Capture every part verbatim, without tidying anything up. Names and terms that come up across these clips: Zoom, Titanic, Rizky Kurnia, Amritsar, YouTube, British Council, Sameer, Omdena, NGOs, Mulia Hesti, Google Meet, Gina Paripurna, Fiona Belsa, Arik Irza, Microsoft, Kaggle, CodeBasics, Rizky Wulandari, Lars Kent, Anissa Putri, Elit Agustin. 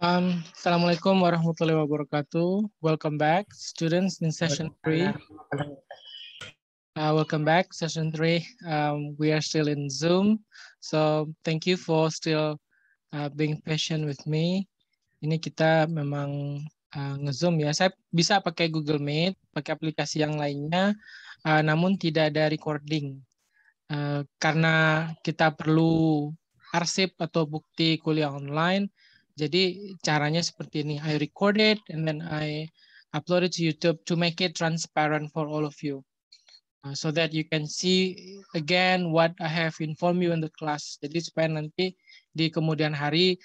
Um, Assalamualaikum warahmatullahi wabarakatuh. Welcome back, students, in session three. Uh, welcome back, session three. Um, we are still in Zoom, so thank you for still uh, being patient with me. Ini kita memang uh, nge-Zoom ya. Saya bisa pakai Google Meet, pakai aplikasi yang lainnya, uh, namun tidak ada recording uh, karena kita perlu arsip atau bukti kuliah online. Jadi caranya seperti ini. I record it and then I upload it to YouTube to make it transparent for all of you, uh, so that you can see again what I have informed you in the class. Jadi supaya nanti di kemudian hari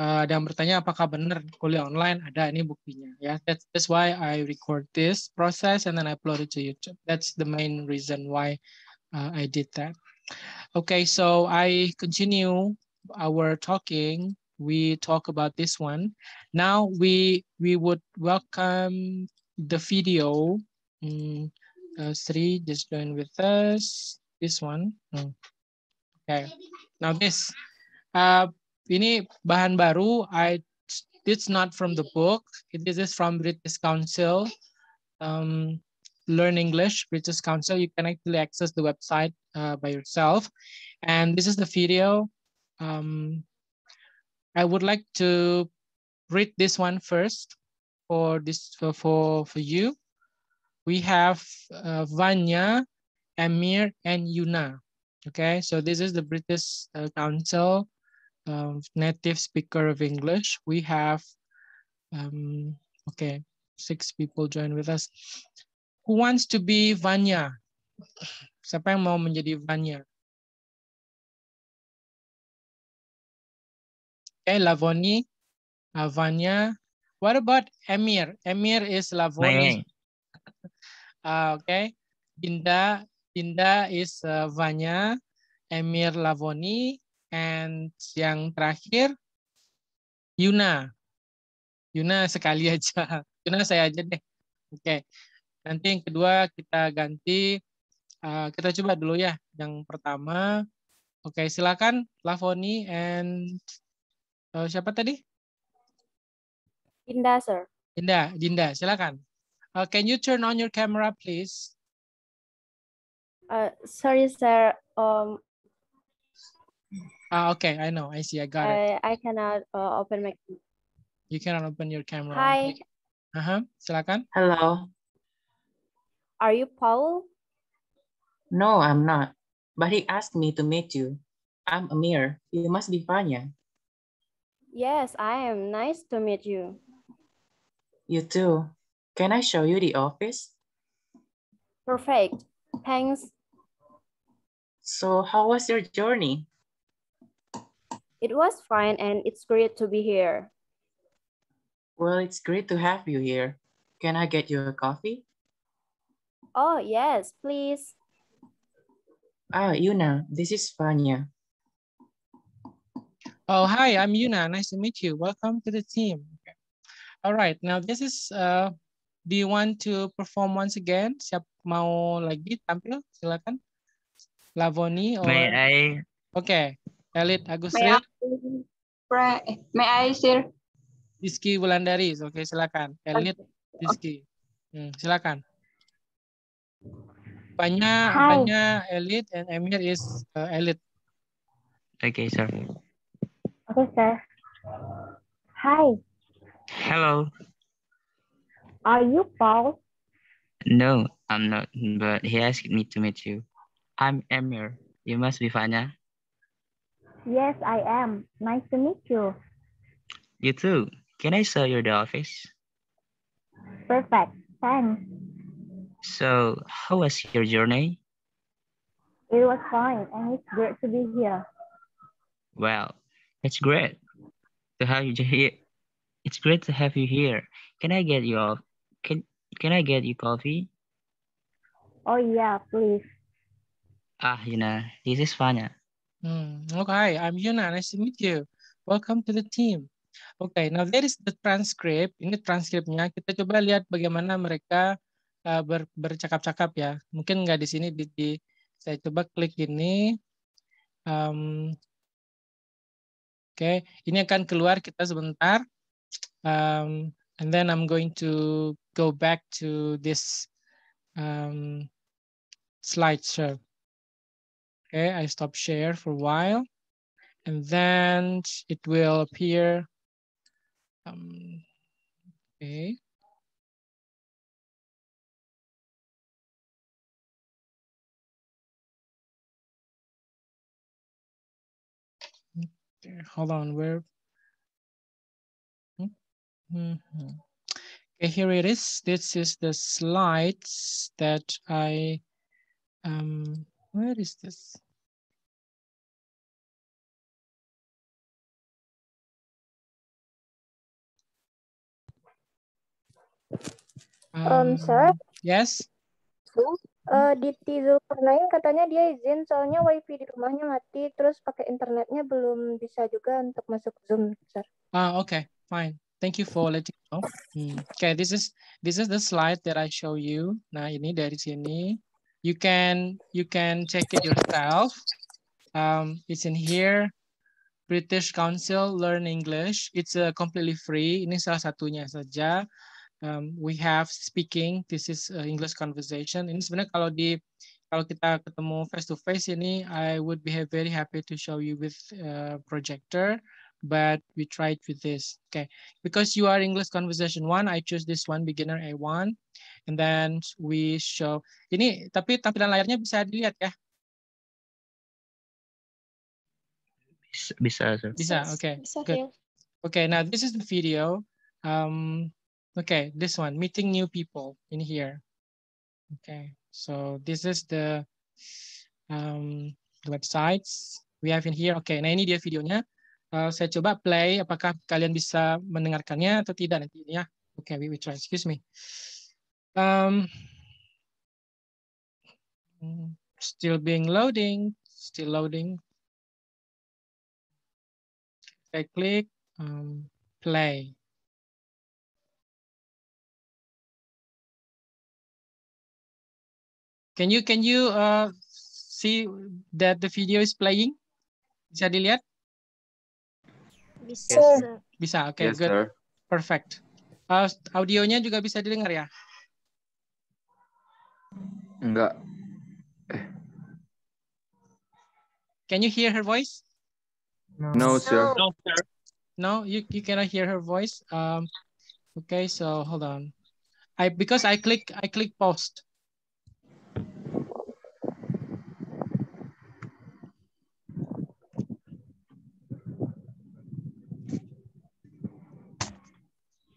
uh, ada yang bertanya apakah benar kuliah online, ada ini buktinya. Yeah, that's, that's why I record this process and then I upload it to YouTube. That's the main reason why uh, I did that. Okay, so I continue our talking. We talk about this one. Now we we would welcome the video. Mm, uh, Sri just join with us. This one. Mm. Okay. Now this. Uh, ini bahan baru. I it's not from the book. It is from British Council. Um, Learn English, British Council. You can actually access the website uh, by yourself. And this is the video. Um, I would like to read this one first for this for for, for you. We have uh, Vanya, Amir, and Yuna. Okay, so this is the British uh, Council uh, native speaker of English. We have um, okay, six people join with us. Who wants to be Vanya? Siapa yang mau menjadi Vanya? Okay, Lavoni, Vanya. What about Amir? Amir is Lavoni. Uh, okay, Dinda, Dinda is uh, Vanya, Amir Lavoni, and yang terakhir Yuna. Yuna sekali aja. Yuna saya aja deh. Okay, nanti yang kedua kita ganti. Uh, kita coba dulu ya. Yang pertama, okay, silakan Lavoni and Uh, siapa tadi? Dinda, sir. Dinda, Dinda, silakan. Uh, can you turn on your camera, please? Uh, sorry, sir. Um. Ah, okay. I know. I see. I got I, it. I cannot uh, open my. You cannot open your camera. Hi. Uh huh. Silakan. Hello. Are you Paul? No, I'm not. But he asked me to meet you. I'm Amir. You must be Vanya. Yes, I am. Nice to meet you. You too. Can I show you the office? Perfect. Thanks. So how was your journey? It was fine and it's great to be here. Well, it's great to have you here. Can I get you a coffee? Oh, yes, please. Ah, Yuna, this is Vanya. Oh, hi, I'm Yuna. Nice to meet you. Welcome to the team. Okay. All right, now this is, uh, do you want to perform once again? Siap mau lagi tampil? Silakan. Lavoni or... May I? Okay, Elit Agustin. May, May I, sir? Rizky Wulandari. Okay, silakan. Elit Rizky. Hmm, silakan. Banyak, hi. Banyak Elit and Amir is uh, Elit. Okay, sir. Okay, sir. Hi. Hello. Are you Paul? No, I'm not, but he asked me to meet you. I'm Amir. You must be Vanya. Yes, I am. Nice to meet you. You too. Can I show you the office? Perfect. Thanks. So, how was your journey? It was fine, and it's great to be here. Well, it's great to have you here. It's great to have you here. Can I get you off? Can Can I get you coffee? Oh yeah, please. Ah, Yuna, this is Vanya. Mm, okay, I'm Yuna. Nice to meet you. Welcome to the team. Okay, now there is the transcript. Ini transkripnya. Kita coba lihat bagaimana mereka uh, ber, bercakap-cakap ya. Mungkin nggak di sini. Di, di saya coba klik ini. Um, Oke, okay. Ini akan keluar kita sebentar. Um, and then I'm going to go back to this um, slideshow. Okay, I stop share for a while, and then it will appear. Um, okay. Okay, hold on. Where? Mm-hmm. Okay, here it is. This is the slides that I, um, where is this? Um, um sir? Yes? So, uh, di Tizu Pernain katanya dia izin soalnya wifi di rumahnya mati, terus pakai internetnya belum bisa juga untuk masuk Zoom, sir. Ah, okay, fine. Thank you for letting me know. Hmm. Okay, this is this is the slide that I show you. Nah, ini dari sini. You can you can check it yourself. Um, it's in here. British Council Learn English. It's uh, completely free. Ini salah satunya saja. Um, we have speaking. This is uh, English conversation. Ini sebenarnya kalau di kalau kita ketemu face to face ini, I would be very happy to show you with uh, projector. But we tried with this, okay? Because you are English conversation one, I choose this one, beginner A one. And then we show, ini tapi tampilan layarnya bisa dilihat ya? Bisa, bisa. Sir. Bisa, okay, bisa, good. Okay, now this is the video. Um, okay, this one, meeting new people in here. Okay, so this is the um, websites we have in here. Okay, nah ini dia videonya. Uh, saya coba play, apakah kalian bisa mendengarkannya atau tidak nanti ya? Okay, we will try. Excuse me. Um, still being loading, still loading. I click um, play. Can you can you uh, see that the video is playing? Bisa dilihat? Bisa. Yes. Bisa, oke, okay, yes, good, sir. Perfect. Uh, audionya juga bisa didengar ya? Enggak. Eh. Can you hear her voice? No, no sir. No, sir. No, you you cannot hear her voice. Um, okay, so hold on. I because I click I click post.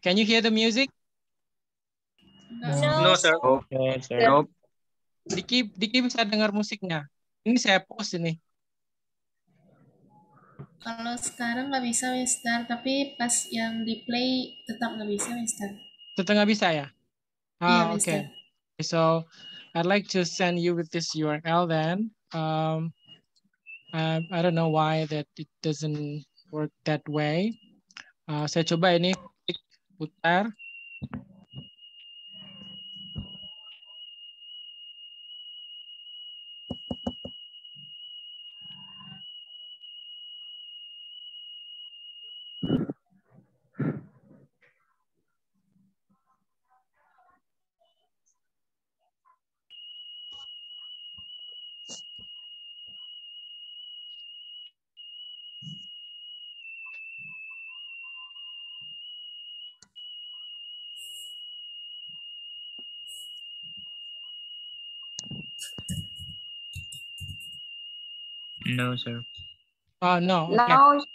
Can you hear the music? No, no sir. Okay, sir. Nope. Diki, Diki bisa dengar musiknya. Ini saya post ini. Kalau sekarang nggak bisa, Mister. Tapi pas yang di play tetap nggak bisa, Mister. Tetap nggak bisa ya? Ah, yeah, okay. Mister. So, I'd like to send you with this U R L then. Um, I, I don't know why that it doesn't work that way. Uh, saya coba ini. Putar. No, sir. Oh, no. Okay. No.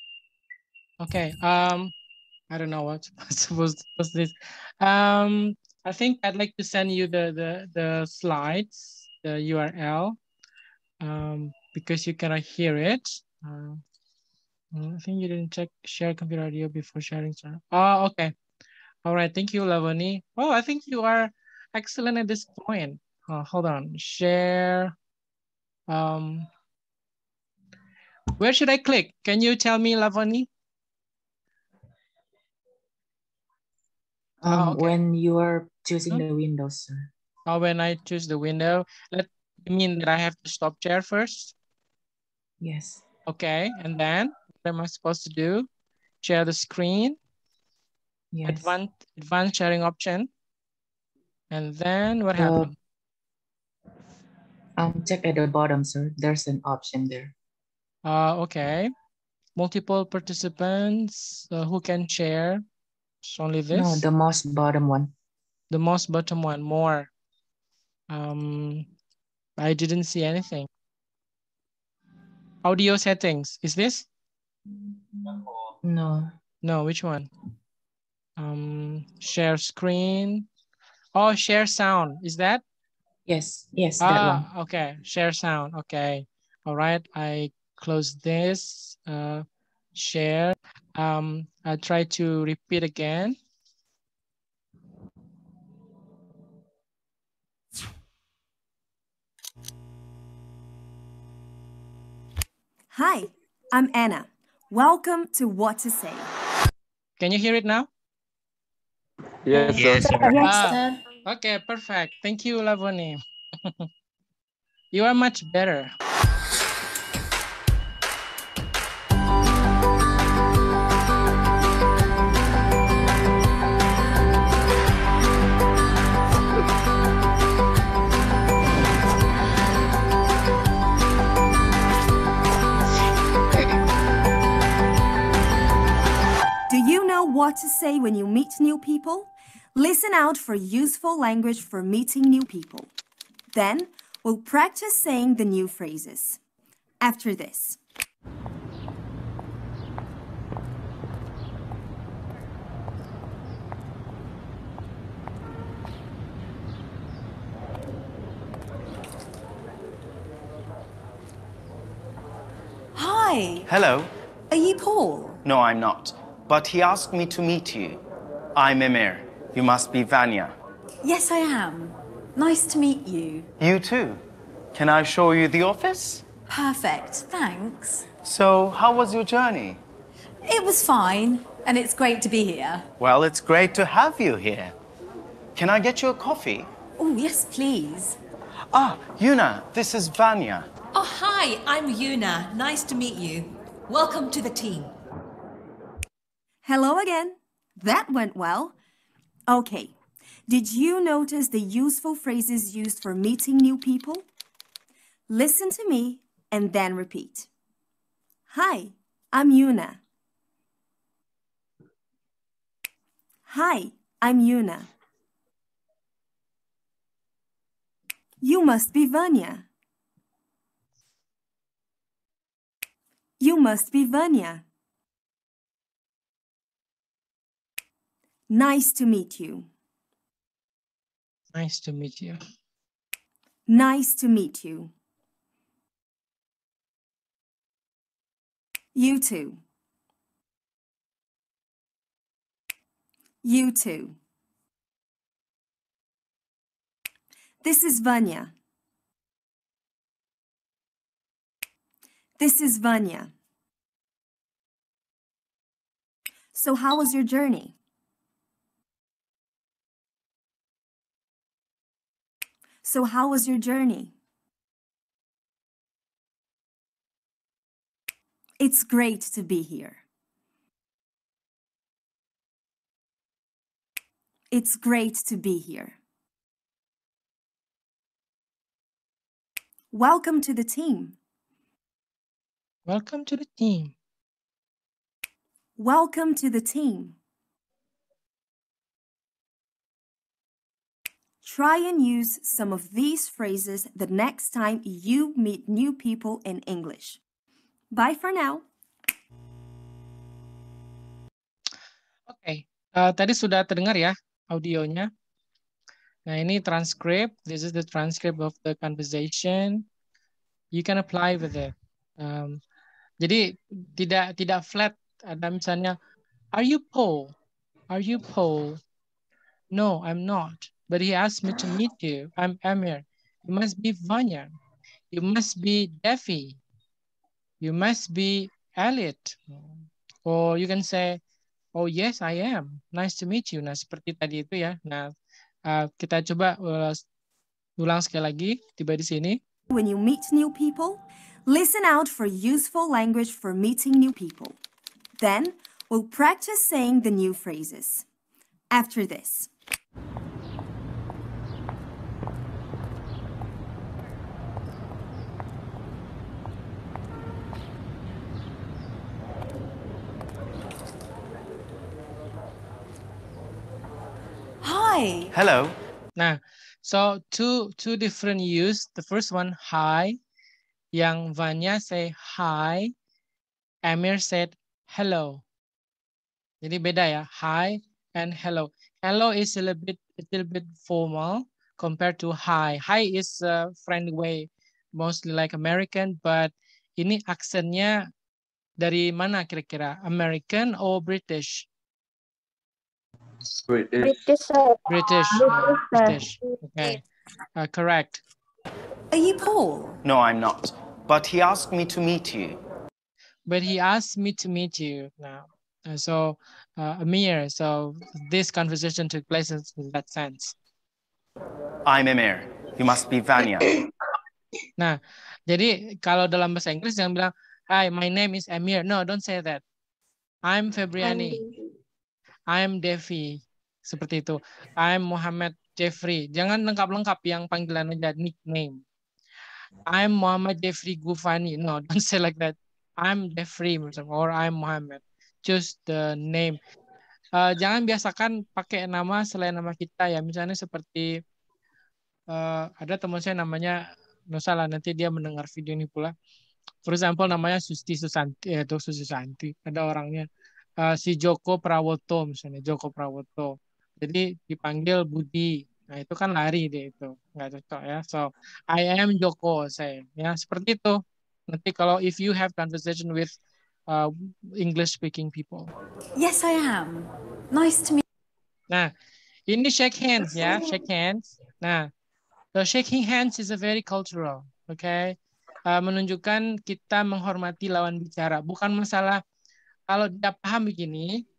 Okay. Um, I don't know what was this. Um, I think I'd like to send you the the the slides, the U R L, um, because you cannot hear it. Uh, I think you didn't check share computer audio before sharing. Sir. Oh, okay. All right. Thank you, Lavani. Oh, I think you are excellent at this point. Oh, hold on. Share. Um. Where should I click? Can you tell me, Lavani? Um, oh, okay. When you are choosing oh. the window, sir. Oh, when I choose the window, let you mean that I have to stop share first? Yes. Okay, and then what am I supposed to do? Share the screen. Yes. Advanced, advanced sharing option. And then what happened? Uh, um, check at the bottom, sir. There's an option there. Uh, okay. Multiple participants uh, who can share. It's only this? No, the most bottom one. The most bottom one, more. Um, I didn't see anything. Audio settings, is this? No. No, which one? Um, share screen. Oh, share sound, is that? Yes, yes, ah, that one. Okay, share sound, okay. All right, I close this, uh, share. Um, I try to repeat again. Hi, I'm Anna. Welcome to What to Say. Can you hear it now? Yes, yes, sir. Yes, sir. Ah, okay, perfect. Thank you, Lavoni. You are much better. What to say when you meet new people? Listen out for useful language for meeting new people. Then we'll practice saying the new phrases. After this. Hi. Hello. Are you Paul? No, I'm not. But he asked me to meet you. I'm Emir. You must be Vanya. Yes, I am. Nice to meet you. You too. Can I show you the office? Perfect, thanks. So, how was your journey? It was fine, and it's great to be here. Well, it's great to have you here. Can I get you a coffee? Oh, yes, please. Ah, Yuna, this is Vanya. Oh, hi, I'm Yuna. Nice to meet you. Welcome to the team. Hello again. That went well. Okay. Did you notice the useful phrases used for meeting new people? Listen to me and then repeat. Hi, I'm Yuna. Hi, I'm Yuna. You must be Vanya. You must be Vanya. Nice to meet you. Nice to meet you. Nice to meet you. You too. You too. This is Vanya. This is Vanya. So, how was your journey? So how was your journey? It's great to be here. It's great to be here. Welcome to the team. Welcome to the team. Welcome to the team. Try and use some of these phrases the next time you meet new people in English. Bye for now. Okay, uh, tadi sudah terdengar ya audionya. Nah ini transcript. This is the transcript of the conversation. You can apply with it. Um, jadi tidak tidak flat. Ada misalnya, are you Paul? Are you Paul? No, I'm not. But he asked me to meet you. I'm Amir. You must be Vanya. You must be Daffy. You must be Elliot. Or you can say, oh yes, I am. Nice to meet you. Nah, seperti tadi itu ya. Nah, uh, kita coba uh, ulang sekali lagi. Tiba di sini. When you meet new people, listen out for useful language for meeting new people. Then, we'll practice saying the new phrases. after this. Hi. Hello. Nah, so two two different use. The first one, hi. Yang Vanya say hi. Amir said hello. Jadi beda ya, hi and hello. Hello is a little bit a little bit formal compared to hi. Hi is a friendly way, mostly like American, but ini aksennya dari mana kira-kira? American or British? British. British. British. British. Okay, uh, correct. Are you Paul? No, I'm not. But he asked me to meet you. But he asked me to meet you now. Uh, so, uh, Amir, so this conversation took place in that sense. I'm Amir. You must be Vanya. Nah, jadi kalau dalam bahasa Inggris yang bilang, hi, my name is Amir. No, don't say that. I'm Febriani. I'm Devi, seperti itu. I'm Muhammad Jeffrey. Jangan lengkap-lengkap yang panggilan aja, nickname. I'm Muhammad Jeffrey Gufani. No, don't say like that. I'm Jeffrey or I'm Muhammad. Choose the name. Uh, jangan biasakan pakai nama selain nama kita ya. Misalnya seperti uh, ada teman saya namanya Nusala. Nanti dia mendengar video ini pula. For example, namanya Susti Susanti. Eh, itu Susti Susanti. Ada orangnya. Uh, si Joko Prawoto misalnya, Joko Prawoto. Jadi dipanggil Budi. Nah, itu kan lari deh itu. Nggak cocok ya. So, I am Joko saya. Ya, seperti itu. Nanti kalau if you have conversation with uh, English speaking people. Yes, I am. Nice to meet you. Nah, ini shake hands ya, shake hands. Nah, so shaking hands is a very cultural, okay? Uh, menunjukkan kita menghormati lawan bicara, bukan masalah kalau dia paham begini,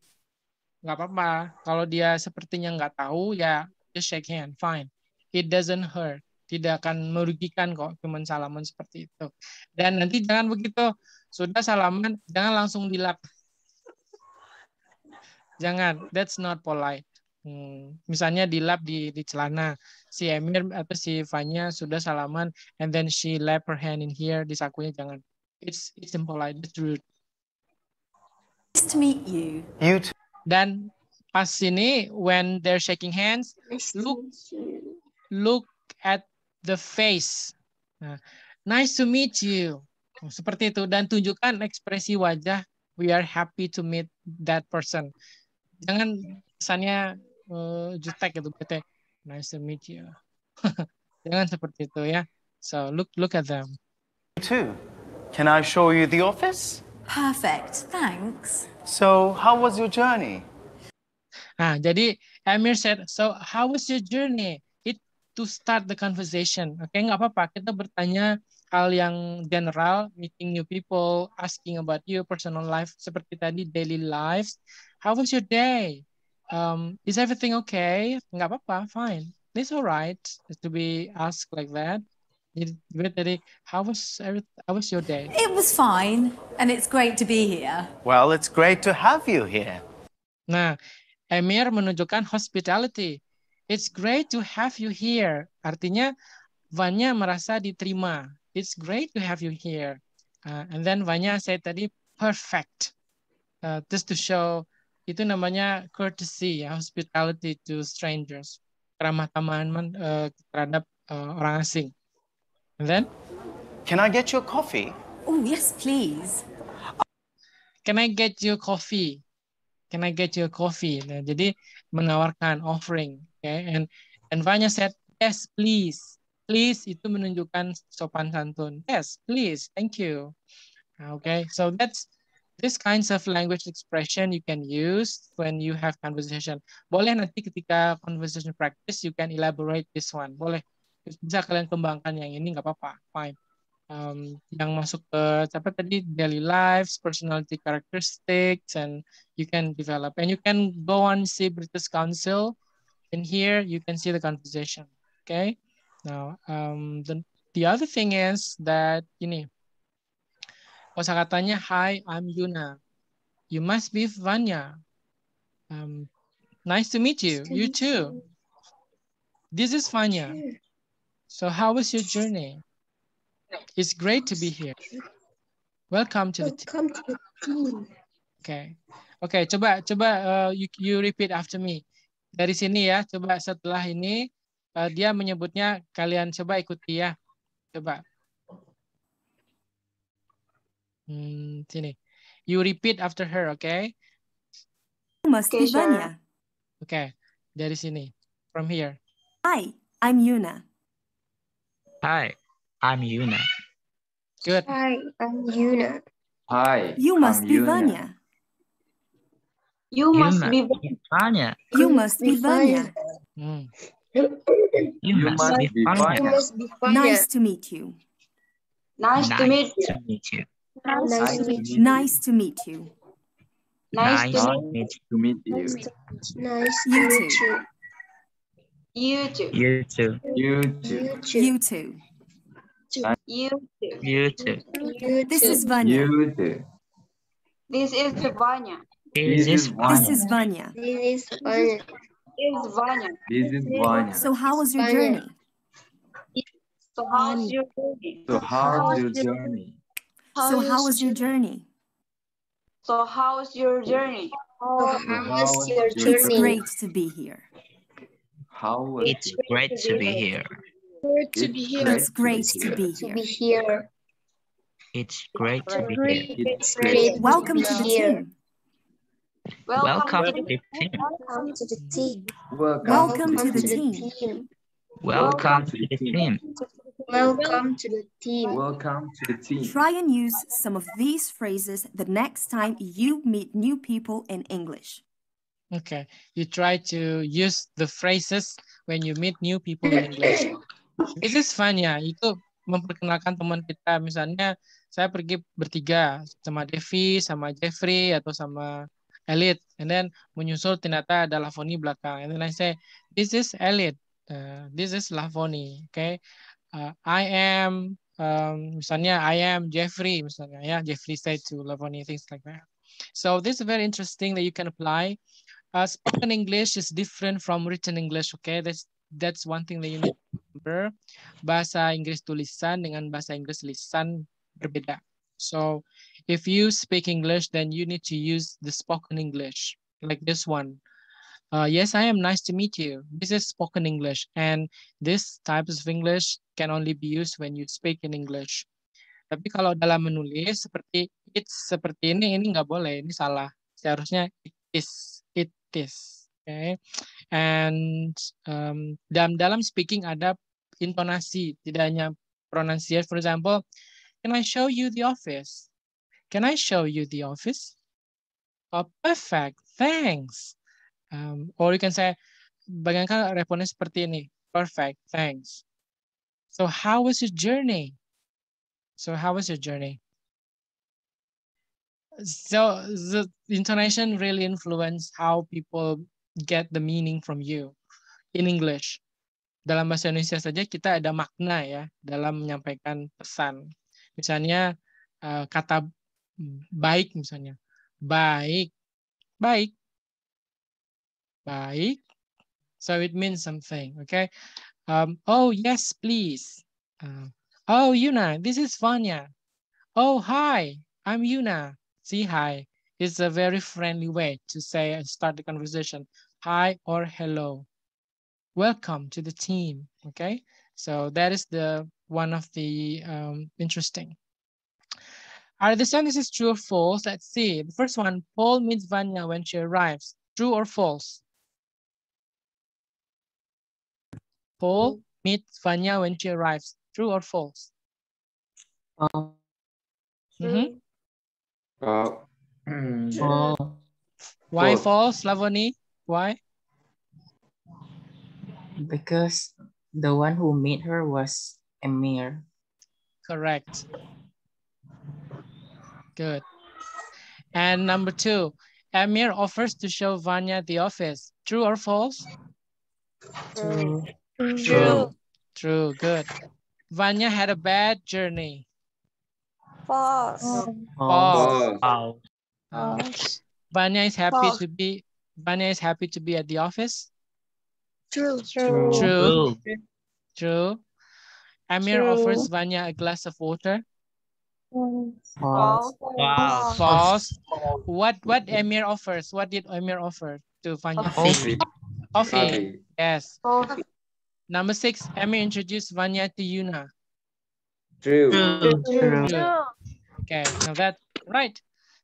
nggak apa-apa. Kalau dia sepertinya nggak tahu, ya just shake hand, fine. It doesn't hurt. Tidak akan merugikan kok, cuman salaman seperti itu. Dan nanti jangan begitu. Sudah salaman, jangan langsung dilap. Jangan, that's not polite. Hmm. Misalnya dilap di, di celana. Si Amir atau si Vanya sudah salaman, and then she lap her hand in here, di sakunya jangan. It's, it's impolite, it's rude. Nice to meet you. You too. Dan pas ini when they're shaking hands, look, look at the face. Nah, nice to meet you. Seperti itu dan tunjukkan ekspresi wajah. We are happy to meet that person. Jangan kesannya uh, jutek gitu, bete. Nice to meet you. Jangan seperti itu ya. So look, look at them. You too. Can I show you the office? Perfect, thanks. So, how was your journey? Ah, jadi Amir said, so how was your journey? It to start the conversation. Okay, nggak apa-apa. Kita bertanya hal yang general, meeting new people, asking about your personal life, seperti tadi daily lives. How was your day? Um, is everything okay? Nggak apa-apa, fine. It's alright to be asked like that. How was, how was your day? It was fine, and it's great to be here. Well, it's great to have you here. Nah, Amir menunjukkan hospitality. It's great to have you here. Artinya, Vanya merasa diterima. It's great to have you here. Uh, and then Vanya said tadi, perfect. Uh, just to show, itu namanya courtesy, hospitality to strangers. Ramah tamahan uh, terhadap uh, orang asing. And then, can I get your coffee? Oh, yes, please. Can I get your coffee? Can I get your coffee? Nah, jadi menawarkan, offering. Okay? And, and Vanya said, yes, please. Please, itu menunjukkan sopan santun. Yes, please, thank you. Okay, so that's this kinds of language expression you can use when you have conversation. Boleh nanti ketika conversation practice, you can elaborate this one. Boleh. Bisa kalian kembangkan yang ini, nggak apa-apa, fine. Um, yang masuk ke apa tadi, daily lives, personality characteristics, and you can develop. And you can go on see British Council. In here, you can see the conversation. Okay. Now, um, the, the other thing is that ini. Kosakatanya, hi, I'm Yuna. You must be Vanya. Um, Nice to meet you. You too. This is Fania. So how was your journey? It's great to be here. Welcome to the team. Okay. Okay, coba coba uh, you, you repeat after me. Dari sini ya, coba setelah ini uh, dia menyebutnya kalian coba ikuti ya. Coba. Hmm, sini. You repeat after her, okay? Mesti Vania. Okay, dari sini. From here. Hi, I'm Yuna. Hi, I'm Yuna. Good. Hi, I'm Yuna. Hi. You must I'm be Vania. You must be Vania. You must be Vania. Mm. You must be Vania. Nice to meet you. Nice to meet you. Nice to meet you. Nice to meet you. Nice to meet you. Nice to meet you. You too. You too. You too. You too. You too. You too. This is Vania. You too. This is Vania. This is Vania. This is Vania. This is Vania. So how was your journey? So how was your journey? So how was your journey? So how was your journey? So how was your journey? It's great to be here. How was it's it? Great to be here. It's great to be here. It's great to be here. It's great. Welcome to the team. Welcome to the team. Welcome to the team. Welcome to the team. Welcome to the team. Welcome to the team. Welcome to the team. Try and use some of these phrases the next time you meet new people in English. Okay, you try to use the phrases when you meet new people in English. This is Vania, itu memperkenalkan teman kita. Misalnya saya pergi bertiga sama Devi, sama Jeffrey, atau sama Elliot. And then menyusul ternyata ada Lavoni belakang. And then I say, this is Elliot, uh, this is Lavoni. Okay, uh, I am, um, misalnya I am Jeffrey, misalnya ya, yeah, Jeffrey said to Lavoni, things like that. So this is very interesting that you can apply. Uh, spoken English is different from written English, okay? That's that's one thing that you need to remember. Bahasa Inggris tulisan dengan bahasa Inggris lisan berbeda. So if you speak English, then you need to use the spoken English, like this one. Uh, yes, I am. Nice to meet you. This is spoken English, and this type of English can only be used when you speak in English. Tapi kalau dalam menulis seperti it's seperti ini, ini nggak boleh, ini salah. Seharusnya it is. It is, okay. And um, dalam dalam speaking ada intonasi, tidak hanya pronunciation. For example, can I show you the office? Can I show you the office? Oh, perfect, thanks. Um, or you can say, bagaimana responnya seperti ini? Perfect, thanks. So how was your journey? So how was your journey? So the intonation really influences how people get the meaning from you in English. Dalam bahasa Indonesia saja kita ada makna ya dalam menyampaikan pesan. Misalnya uh, kata baik misalnya. Baik. Baik. Baik. So it means something, okay? Um, oh, yes, please. Uh, Oh, Yuna, this is Vania. Oh, hi, I'm Yuna. See, hi. It's a very friendly way to say start the conversation. Hi or hello. Welcome to the team, okay? So that is the one of the um, interesting. I understand this is true or false. Let's see. The first one, Paul meets Vania when she arrives. True or false? Paul meets Vania when she arrives. True or false? Uh, mm-hmm. uh, uh, Why false, false Lavoni? Why? Because the one who made her was Amir. Correct. Good. And number two, Amir offers to show Vania the office. True or false? True. True. True. True. Good. Vania had a bad journey. False. False. False. False. False. Vania is happy False. to be Vanya is happy to be at the office. True. True. True. True. True. Amir True. offers Vanya a glass of water. False. False. False. What what Amir offers? What did Amir offer to Vanya? Coffee. Coffee. Yes. Coffee. Number six. Amir introduced Vanya to Yuna. True. True. True. True. Okay. Now that's right.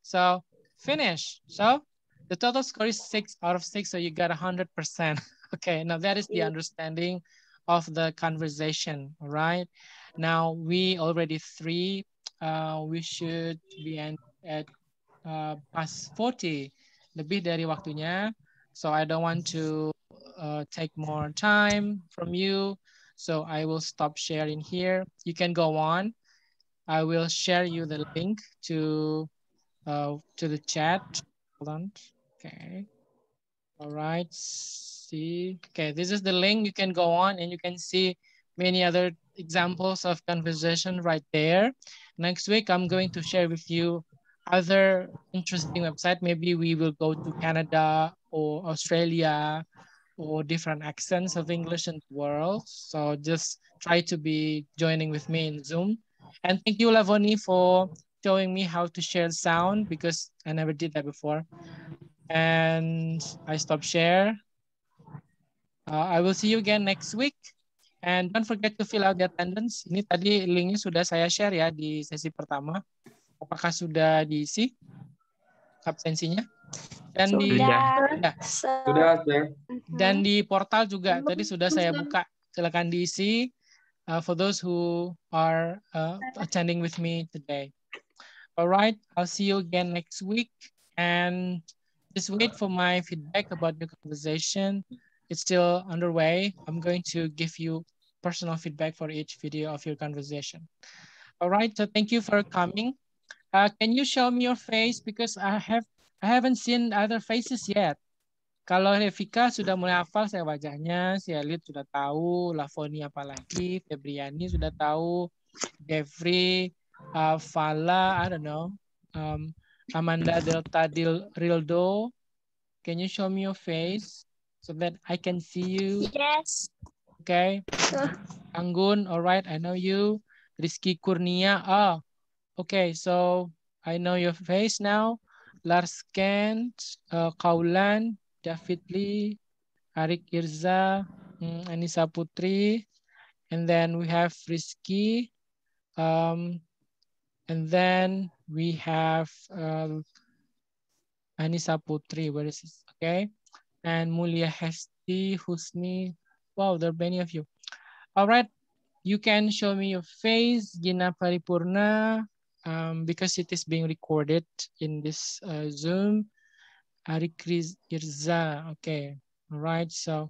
So finish. So the total score is six out of six. So you got a hundred percent. Okay. Now that is the understanding of the conversation. All right. Now we already three. Uh, we should be end at uh, past forty, lebih dari waktunya. So I don't want to uh, take more time from you. So I will stop sharing here. You can go on. I will share you the link to uh, to the chat. Hold on. Okay. All right. See. Okay. This is the link. You can go on and you can see many other examples of conversation right there. Next week, I'm going to share with you other interesting websites. Maybe we will go to Canada or Australia or different accents of English in the world. So just try to be joining with me in Zoom. And thank you, Lavoni, for showing me how to share sound because I never did that before. And I stopped share. Uh, I will see you again next week. And don't forget to fill out the attendance. Ini tadi linknya sudah saya share ya di sesi pertama. Apakah sudah diisi absensinya? Dan so, di sudah. Sudah. Dan di portal juga tadi sudah saya buka. Silakan diisi uh, for those who are uh, attending with me today. All right, I'll see you again next week and just wait for my feedback about the conversation. It's still underway. I'm going to give you personal feedback for each video of your conversation. All right, so thank you for coming. Uh, can you show me your face? Because I have I haven't seen other faces yet. Kalau Revika sudah mulai hafal saya wajahnya, si Elit sudah tahu, Lavoni apalagi, Febriani sudah tahu, Devri, uh, Fala, I don't know, um, Amanda Delta Dil Rildo. Can you show me your face so that I can see you? Yes. Okay. Sure. Anggun, all right, I know you. Rizky Kurnia, ah, okay, so I know your face now. Lars Kent, uh, Kaulan, David Lee, Arik Irza, um, Anissa Putri, and then we have Rizky, um, and then we have uh, Anissa Putri, where is this? Okay, and Mulia Hesti, Husni. Wow, there are many of you. All right, you can show me your face, Gina Paripurna, um, because it is being recorded in this uh, Zoom. Arik Irza, okay. All right, so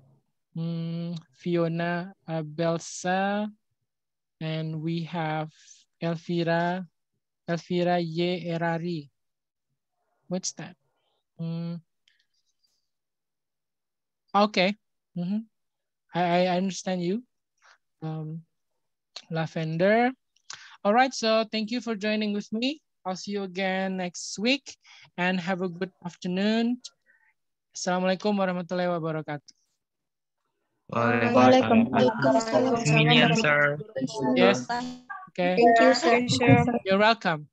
um, Fiona uh, Belsa, and we have Elvira, Elvira Ye Erari. What's that? Um, Okay, mm-hmm. I, I understand you. Um, Lavender. All right, so thank you for joining with me. I'll see you again next week and have a good afternoon. Assalamualaikum warahmatullahi wabarakatuh. Waalaikumsalam. Yes, okay. Thank you, sir. You're welcome.